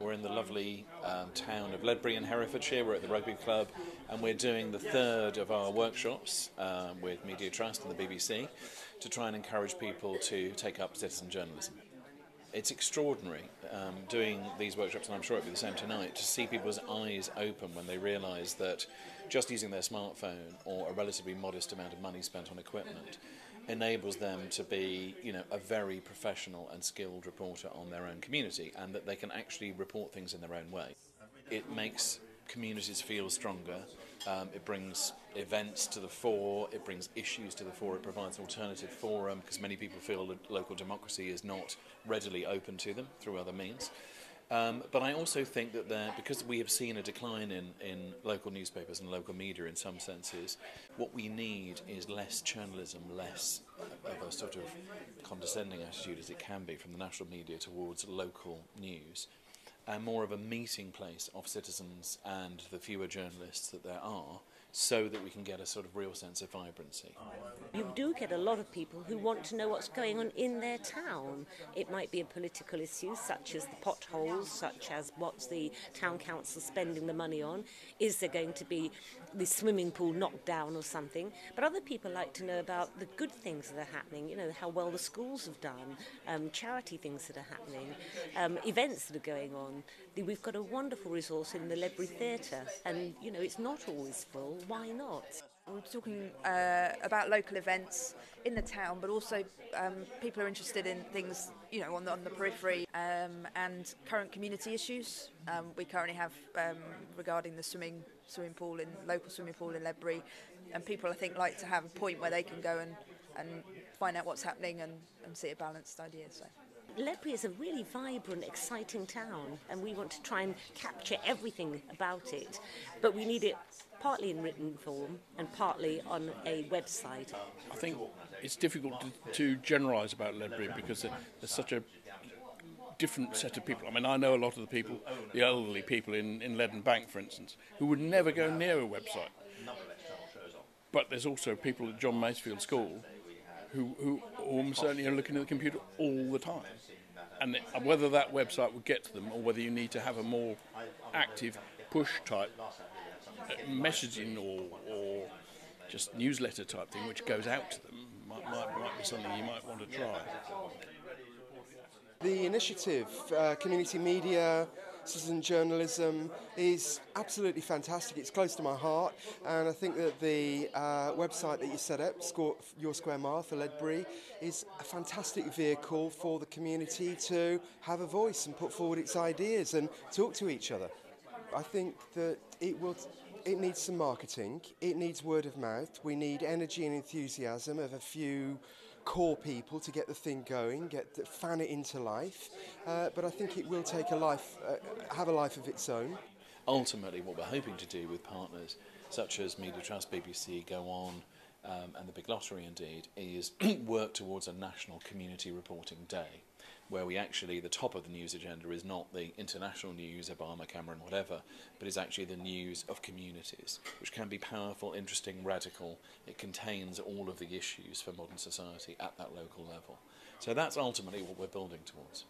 We're in the lovely town of Ledbury in Herefordshire. We're at the rugby club and we're doing the third of our workshops with Media Trust and the BBC to try and encourage people to take up citizen journalism. It's extraordinary doing these workshops, and I'm sure it'll be the same tonight, to see people's eyes open when they realise that just using their smartphone or a relatively modest amount of money spent on equipment enables them to be, you know, a very professional and skilled reporter on their own community, and that they can actually report things in their own way. It makes communities feel stronger, it brings events to the fore, it brings issues to the fore, it provides an alternative forum because many people feel that local democracy is not readily open to them through other means. But I also think that because we have seen a decline in local newspapers and local media in some senses, what we need is less journalism, less of a sort of condescending attitude as it can be from the national media towards local news, and more of a meeting place of citizens and the fewer journalists that there are, so that we can get a sort of real sense of vibrancy. You do get a lot of people who want to know what's going on in their town. It might be a political issue, such as the potholes, such as what's the town council spending the money on, is there going to be the swimming pool knocked down or something. But other people like to know about the good things that are happening, you know, how well the schools have done, charity things that are happening, events that are going on. We've got a wonderful resource in the Ledbury Theatre, and, you know, it's not always full. Why not? We're talking about local events in the town, but also people are interested in things, you know, on the periphery and current community issues. We currently have regarding the local swimming pool in Ledbury, and people I think like to have a point where they can go and find out what's happening and see a balanced idea. So. Ledbury is a really vibrant, exciting town, and we want to try and capture everything about it, but we need it partly in written form and partly on a website. I think it's difficult to generalise about Ledbury because there's such a different set of people. I mean, I know a lot of the people, the elderly people in Ledden Bank, for instance, who would never go near a website. But there's also people at John Masefield School who almost certainly are looking at the computer all the time. And whether that website would get to them, or whether you need to have a more active push-type messaging or just newsletter-type thing which goes out to them, might be something you might want to try. The initiative, community media, citizen journalism, is absolutely fantastic. It's close to my heart, and I think that the website that you set up, Your Square Mile for Ledbury, is a fantastic vehicle for the community to have a voice and put forward its ideas and talk to each other. I think that it needs some marketing, it needs word of mouth, we need energy and enthusiasm of a few core people to get the thing going, fan it into life, but I think it will take have a life of its own. Ultimately, what we're hoping to do with partners such as Media Trust, BBC, Go On, and the Big Lottery indeed, is work towards a national community reporting day, where we actually, the top of the news agenda is not the international news, Obama, Cameron, whatever, but is actually the news of communities, which can be powerful, interesting, radical. It contains all of the issues for modern society at that local level. So that's ultimately what we're building towards.